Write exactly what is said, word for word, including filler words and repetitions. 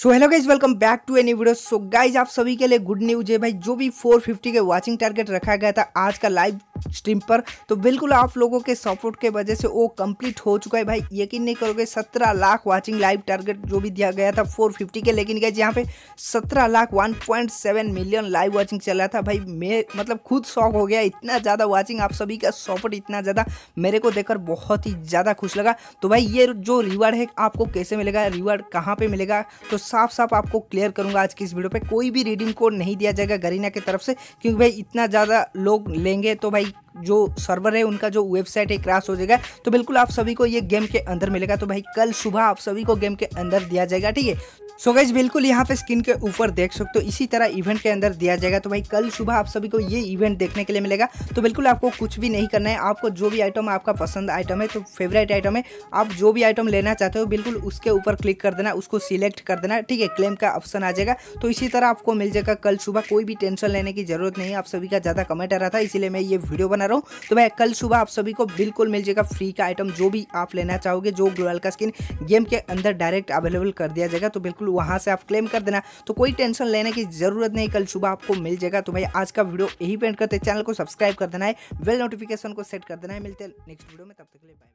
So hello guys welcome back to any video. So guys आप सभी के लिए गुड न्यूज है भाई, जो भी चार सौ पचास के वाचिंग टारगेट रखा गया था आज का लाइव स्ट्रीम पर, तो बिल्कुल आप लोगों के सपोर्ट के वजह से वो कंप्लीट हो चुका है भाई। यकीन नहीं करोगे सत्रह लाख वाचिंग लाइव टारगेट जो भी दिया गया था चार सौ पचास के, लेकिन गाइज यहाँ पे सत्रह लाख एक पॉइंट सात मिलियन लाइव वाचिंग चल रहा था भाई। मैं मतलब खुद शॉक हो गया, इतना ज़्यादा वाचिंग, आप सभी का सपोर्ट इतना ज़्यादा मेरे को देखकर बहुत ही ज़्यादा खुश लगा। तो भाई ये जो रिवार्ड है आपको कैसे मिलेगा, रिवार्ड कहाँ पर मिलेगा, तो साफ साफ आपको क्लियर करूंगा आज की इस वीडियो पे। कोई भी रिडीम कोड नहीं दिया जाएगा गरीना की तरफ से, क्योंकि भाई इतना ज़्यादा लोग लेंगे तो भाई जो सर्वर है उनका जो वेबसाइट है क्रैश हो जाएगा। तो बिल्कुल आप सभी को ये गेम के अंदर मिलेगा, तो भाई कल सुबह आप सभी को गेम के अंदर दिया जाएगा, ठीक है। सो गाइस बिल्कुल यहाँ पे स्क्रीन के ऊपर देख सकते हो, इसी तरह इवेंट के अंदर दिया जाएगा। तो भाई कल सुबह आप सभी को ये इवेंट देखने के लिए मिलेगा। तो बिल्कुल आपको कुछ भी नहीं करना है, आपको जो भी आइटम आपका पसंद आइटम है, तो फेवरेट आइटम है, आप जो भी आइटम लेना चाहते हो बिल्कुल उसके ऊपर क्लिक कर देना, उसको सिलेक्ट कर देना, ठीक है। क्लेम का ऑप्शन आ जाएगा, तो इसी तरह आपको मिल जाएगा कल सुबह। कोई भी टेंशन लेने की जरूरत नहीं है, आप सभी का ज़्यादा कमेंट आ रहा था इसीलिए मैं ये वीडियो बना रहा हूँ। तो भाई कल सुबह आप सभी को बिल्कुल मिल जाएगा फ्री का आइटम, जो भी आप लेना चाहोगे, जो ग्लोबल का स्किन गेम के अंदर डायरेक्ट अवेलेबल कर दिया जाएगा, तो बिल्कुल वहां से आप क्लेम कर देना। तो कोई टेंशन लेने की जरूरत नहीं, कल सुबह आपको मिल जाएगा। तो भाई आज का वीडियो यही पेंट करते, चैनल को सब्सक्राइब कर देना है, बेल नोटिफिकेशन को सेट कर देना है। मिलते हैं नेक्स्ट वीडियो में, तब तक के लिए बाय।